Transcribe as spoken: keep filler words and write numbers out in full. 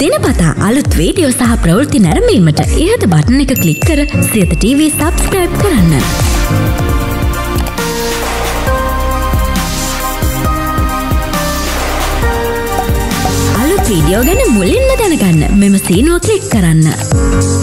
दिनපතා අලුත් වීඩියෝ සහ ප්‍රවෘත්ති නැරඹීමට ඉහත බටන් එක ක්ලික් කර සියත ටීවී subscribe කරන්න. අලුත් වීඩියෝ ගැන මුලින්ම දැනගන්න මෙම සීනුව ක්ලික් කරන්න.